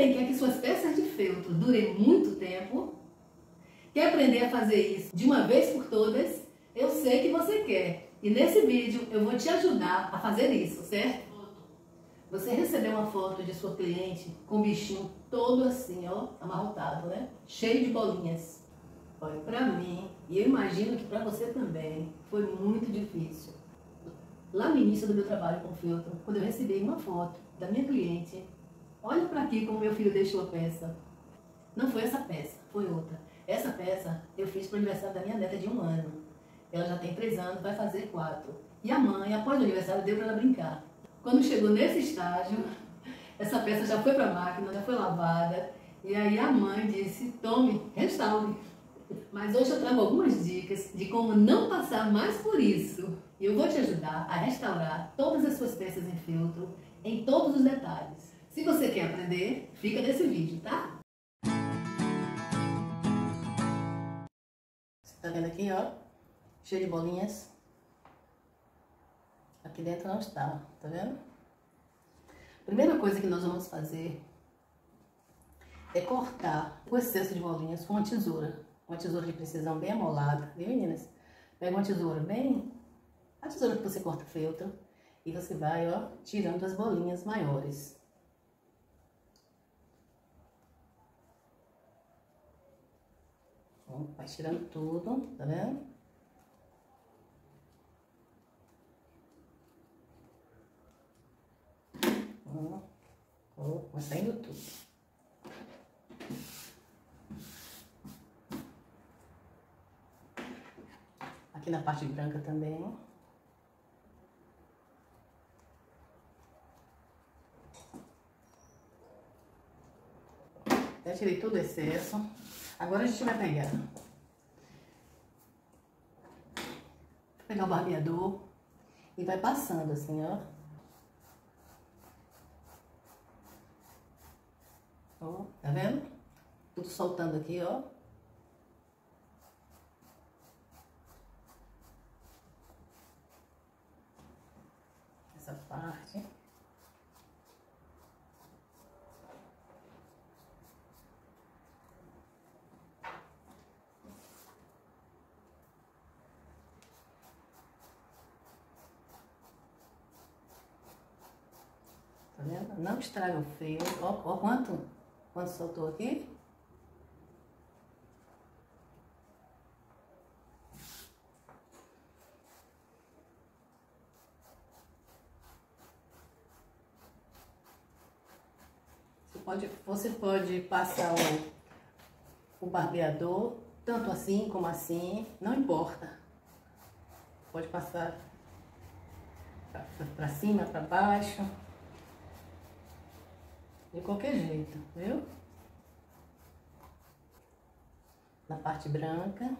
também quer que suas peças de feltro durem muito tempo, quer aprender a fazer isso de uma vez por todas, eu sei que você quer. E nesse vídeo eu vou te ajudar a fazer isso, certo? Você recebeu uma foto de sua cliente com o bichinho todo assim, ó, amarrotado, né? Cheio de bolinhas. Olha, pra mim, e eu imagino que pra você também, foi muito difícil. Lá no início do meu trabalho com feltro, quando eu recebi uma foto da minha cliente, olha pra aqui como meu filho deixou a peça. Não foi essa peça, foi outra. Essa peça eu fiz pro aniversário da minha neta de 1 ano. Ela já tem 3 anos, vai fazer 4. E a mãe, após o aniversário, deu pra ela brincar. Quando chegou nesse estágio, essa peça já foi pra máquina, já foi lavada. E aí a mãe disse, tome, restaure. Mas hoje eu trago algumas dicas de como não passar mais por isso. E eu vou te ajudar a restaurar todas as suas peças em feltro, em todos os detalhes. Se você quer aprender, fica nesse vídeo, tá? Você tá vendo aqui, ó? Cheio de bolinhas. Aqui dentro não está, tá vendo? Primeira coisa que nós vamos fazer é cortar o excesso de bolinhas com uma tesoura. Uma tesoura de precisão bem amolada, viu, meninas? Pega uma tesoura bem... a tesoura que você corta feltro e você vai, ó, tirando as bolinhas maiores. Ó, vai tirando tudo, tá vendo? Ó, vai saindo tudo. Aqui na parte branca também. Já tirei todo o excesso. Agora a gente vai pegar. Vou pegar o barbeador e vai passando assim, ó. Ó, tá vendo? Tudo soltando aqui, ó. Essa parte. Tá vendo? Não estraga o fio. Ó, quanto soltou aqui. Você pode passar o barbeador, tanto assim como assim, não importa. Pode passar pra cima, pra baixo, de qualquer jeito, viu? Na parte branca.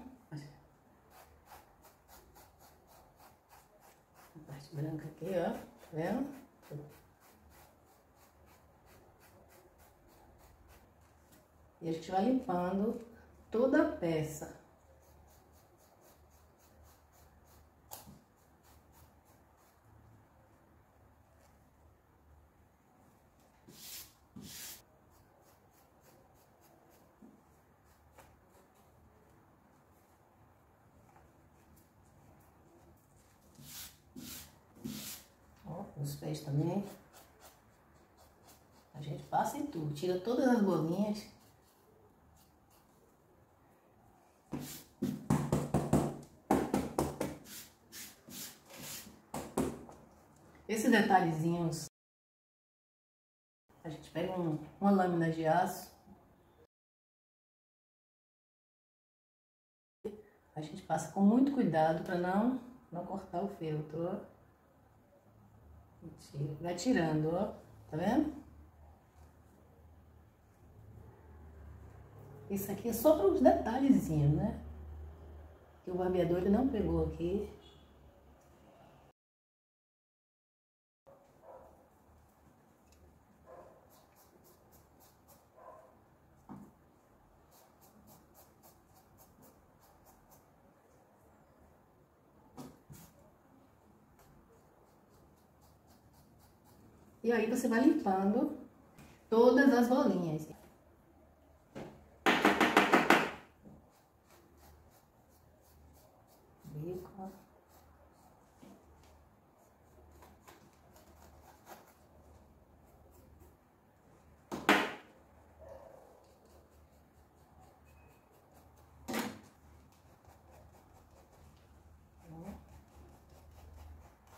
Na parte branca aqui, ó, tá vendo? E a gente vai limpando toda a peça. Ó, os pés também. A gente passa em tudo, tira todas as bolinhas. Esses detalhezinhos, a gente pega uma lâmina de aço, a gente passa com muito cuidado para não cortar o feltro, ó. Vai tirando, ó, tá vendo? Isso aqui é só para os detalhezinhos, né? Que o barbeador ele não pegou aqui. E aí você vai limpando todas as bolinhas.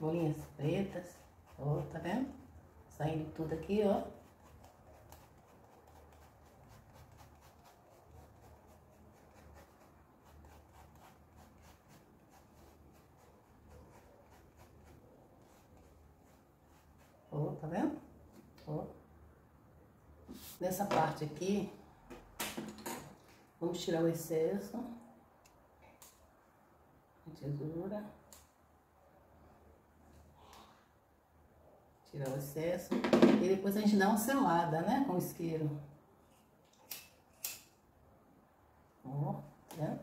Bolinhas pretas, ó, tá vendo? Saindo tudo aqui, ó. Ó, tá vendo? Ó. Nessa parte aqui, vamos tirar o excesso. A tesoura. Tirar o excesso e depois a gente dá uma selada, né, com o isqueiro. Ó, né?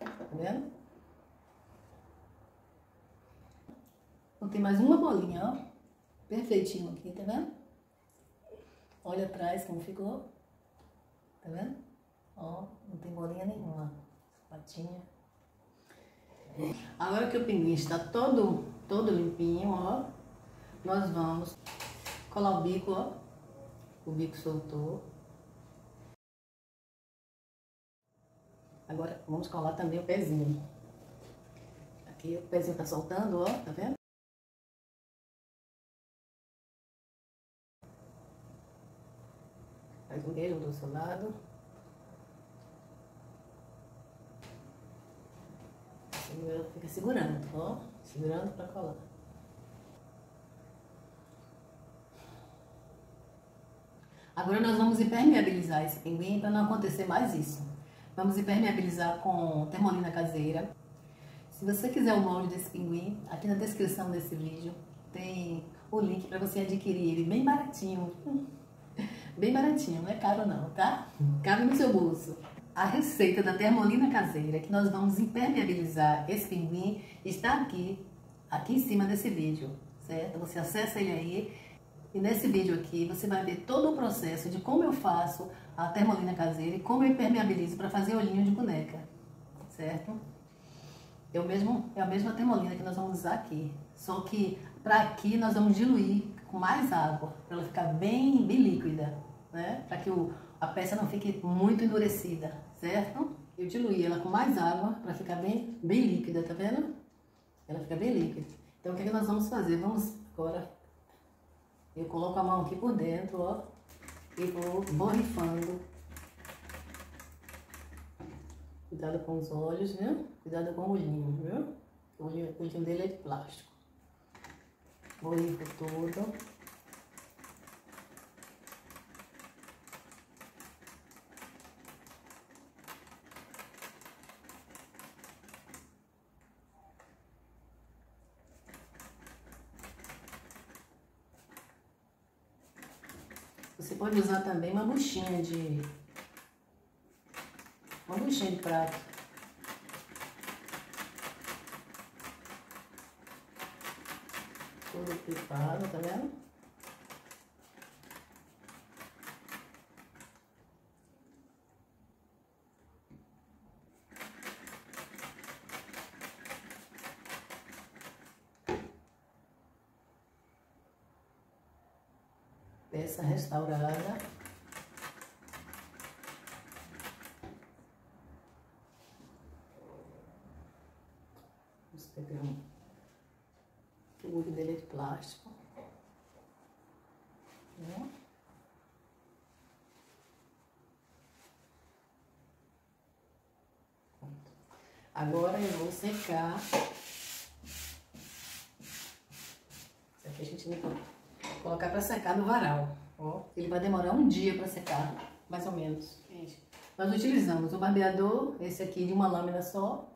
Tá vendo? Então tem mais uma bolinha, ó. Perfeitinho aqui, tá vendo? Olha atrás como ficou. Tá vendo? Ó, não tem bolinha nenhuma, patinha. Agora que o pinguim está todo limpinho, ó, nós vamos colar o bico, ó. O bico soltou. Agora vamos colar também o pezinho. Aqui o pezinho tá soltando, ó, tá vendo? Faz o mesmo do outro lado. Fica segurando, ó, segurando pra colar. Agora nós vamos impermeabilizar esse pinguim para não acontecer mais isso. Vamos impermeabilizar com termolina caseira. Se você quiser o molde desse pinguim, aqui na descrição desse vídeo tem o link para você adquirir ele bem baratinho. Bem baratinho, não é caro não, tá? Cabe no seu bolso. A receita da termolina caseira que nós vamos impermeabilizar esse pinguim está aqui em cima desse vídeo, certo? Você acessa ele aí e nesse vídeo aqui você vai ver todo o processo de como eu faço a termolina caseira e como eu impermeabilizo para fazer olhinho de boneca, certo? É a mesma termolina que nós vamos usar aqui, só que para aqui nós vamos diluir com mais água para ela ficar bem líquida, né? Para que a peça não fique muito endurecida, certo? Eu diluí ela com mais água para ficar bem líquida, tá vendo? Ela fica bem líquida. Então, o que é que nós vamos fazer? Vamos agora... Eu coloco a mão aqui por dentro, ó. E vou borrifando. Cuidado com os olhos, viu? Cuidado com o olhinho, viu? O olhinho dele é de plástico. Borrifo todo. Você pode usar também uma buchinha de prato. Todo pipado, tá vendo? Peça restaurada. Vamos pegar um. O olho dele é de plástico. Né? Pronto. Agora eu vou secar. Isso aqui a gente não pode. Colocar para secar no varal, ó. Ele vai demorar um dia para secar, mais ou menos. Gente, nós utilizamos o barbeador, esse aqui de uma lâmina só,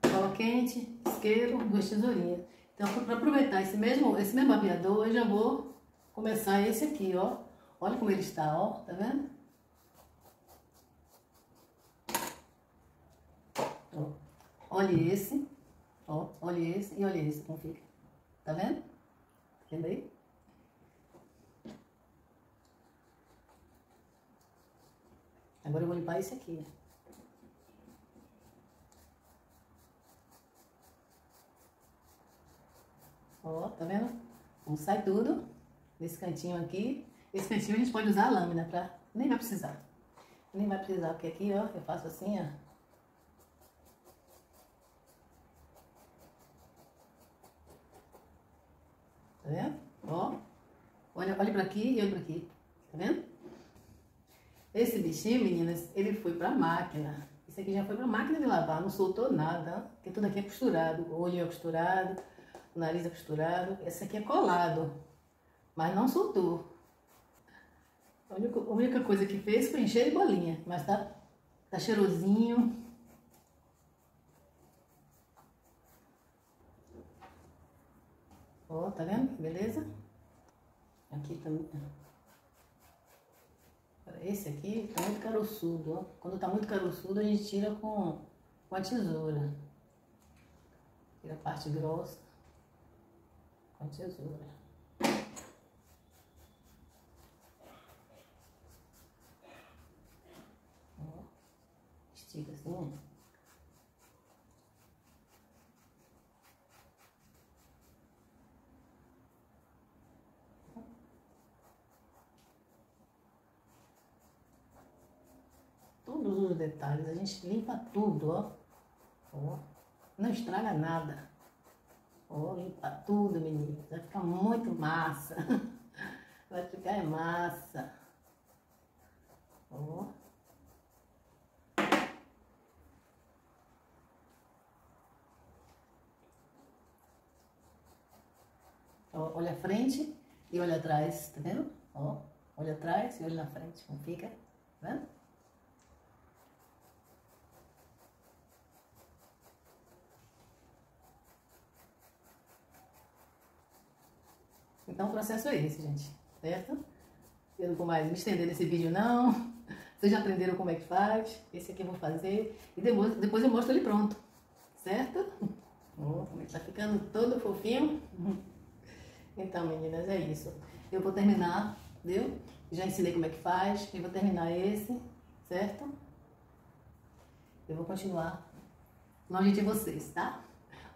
cola quente, isqueiro, 2 tesourinhas. Então, para aproveitar esse mesmo barbeador, eu já vou começar esse aqui, ó. Olha como ele está, ó, tá vendo? Ó. Olhe esse, ó, olhe esse e olhe esse, como fica. Tá vendo? Tá vendo aí? Agora eu vou limpar esse aqui, né? Ó, tá vendo? Então sai tudo desse cantinho aqui. Esse cantinho a gente pode usar a lâmina pra... Nem vai precisar. Nem vai precisar, porque aqui, ó, eu faço assim, ó. Tá vendo? Ó. Olha pra aqui e olha pra aqui. Tá vendo? Esse bichinho, meninas, ele foi pra máquina. Isso aqui já foi pra máquina de lavar, não soltou nada. Porque tudo aqui é costurado. O olho é costurado. O nariz é costurado. Esse aqui é colado, mas não soltou. A única coisa que fez foi encher de bolinha, mas tá cheirosinho. Ó, tá vendo? Beleza? Aqui também. Esse aqui tá muito caroçudo, ó. Quando tá muito caroçudo, a gente tira com a tesoura. Tira a parte grossa. Com a tesoura. Ó, estica assim. Todos os detalhes, a gente limpa tudo, ó. Ó, não estraga nada. Ó, limpa tudo, meninas. Vai ficar muito massa. Vai ficar é massa. Ó. Ó, olha a frente e olha atrás, tá vendo? Ó, olha atrás e olha na frente, como fica, tá vendo? Então o processo é esse, gente, certo? Eu não vou mais me estender nesse vídeo, não. Vocês já aprenderam como é que faz. Esse aqui eu vou fazer e depois eu mostro ele pronto, certo? Ó, como ele tá ficando todo fofinho. Então, meninas, é isso. Eu vou terminar, viu? Já ensinei como é que faz. Eu vou terminar esse, certo? Eu vou continuar longe de vocês, tá?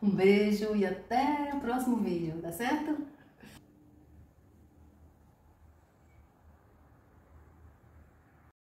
Um beijo e até o próximo vídeo, tá certo?